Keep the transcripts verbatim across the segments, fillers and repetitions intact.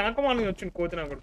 యాకమాని వచ్చింది కోతినా కొడు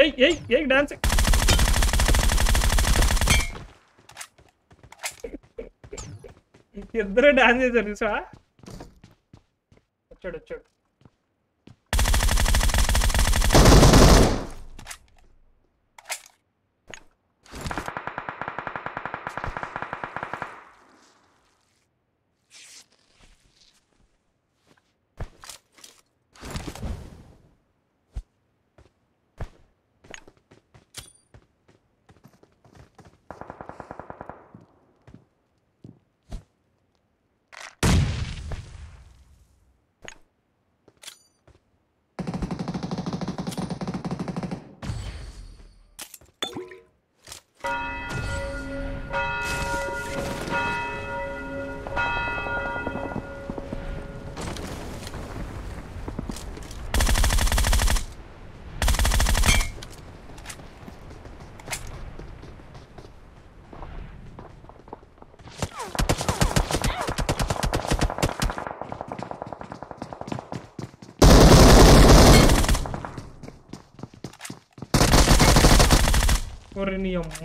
Hey, hey, hey, dancing. You're dancing, sir. Chud, chud.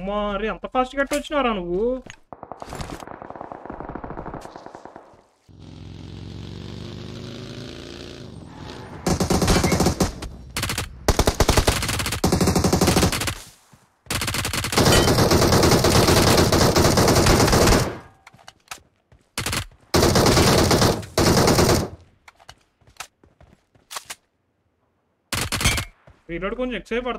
Mari, I'm the first to get touched around who. We don't go next ever.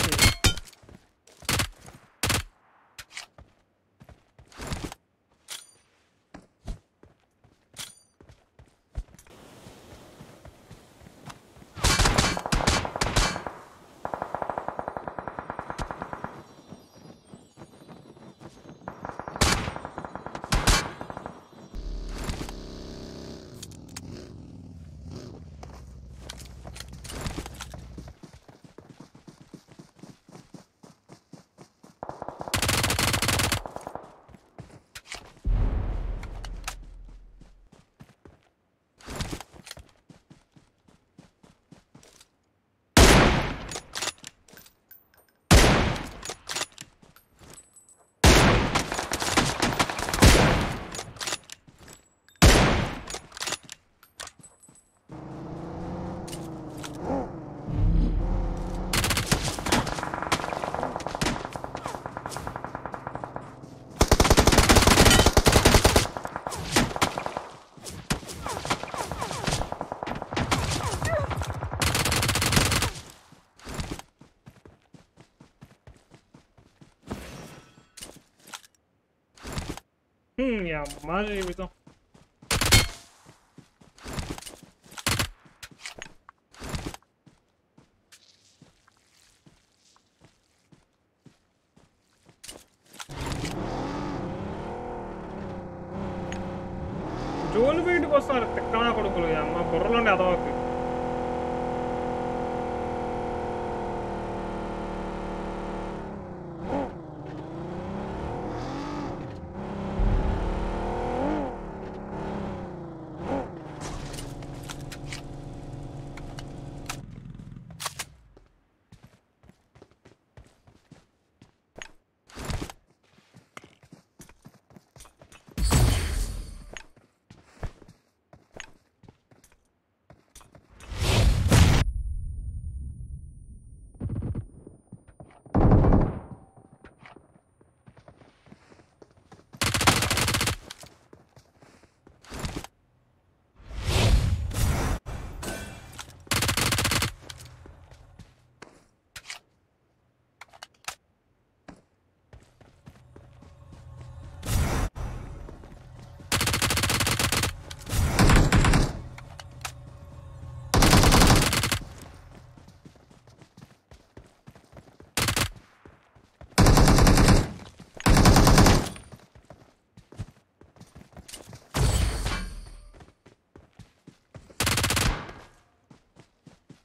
Hmm, ja, magie mi to. Jolbeet ko sir, tekana kodu kulu ya, ma borralonde adavak.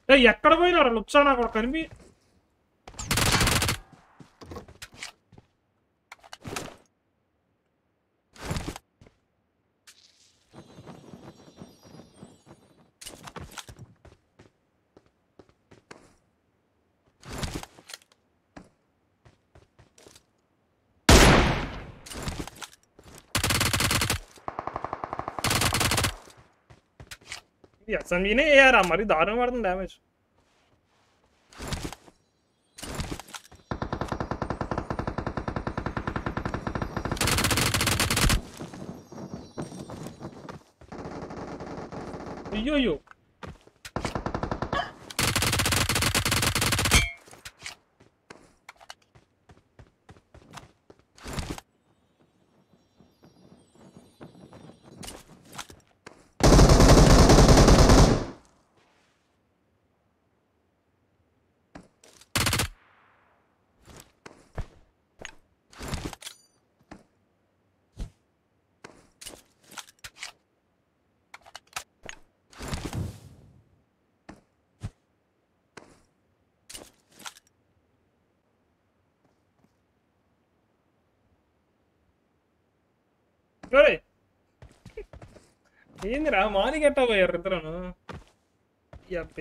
Hey, I can't wait or look sana or can be. Yes, and we need air. I'm already done more than damage. Yo yo. Hey, I'm going to get away. Yep.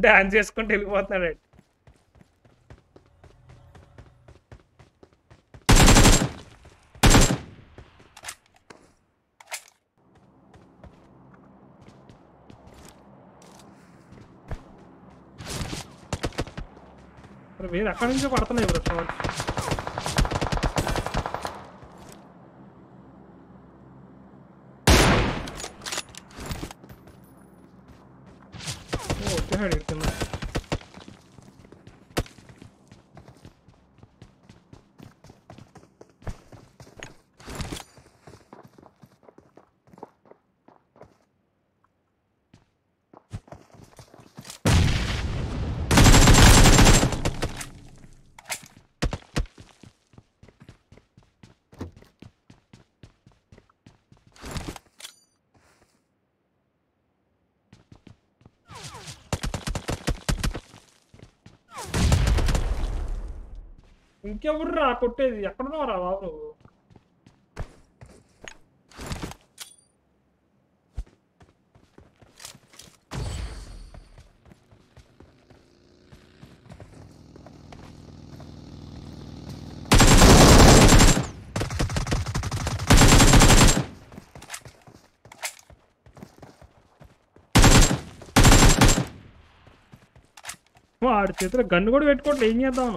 Dance just couldn't tell you what that is. We are coming to Parthenay, bro. क्या बुरा कोटे दिया करना वाला वाव వాడి చేతిలో gun కూడా పెట్టుకోవట్లే, ఏం చేద్దాం?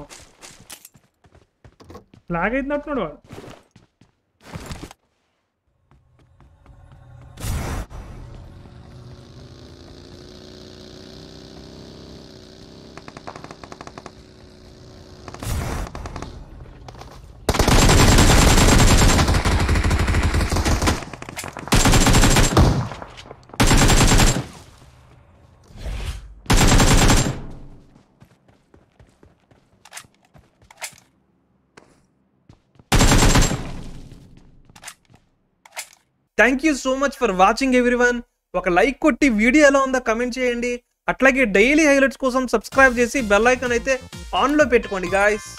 లాగ్ అవుతున్నట్టున్నాడు వాడు. Thank you so much for watching everyone. ఒక లైక్ కొట్టి వీడియో ఎలా ఉందో కమెంట్ చేయండి. అట్లాగే డైలీ హైలైట్స్ కోసం సబ్స్క్రైబ్ చేసి బెల్ ఐకాన్ అయితే ఆన్లో పెట్టుకోండి గాయస్.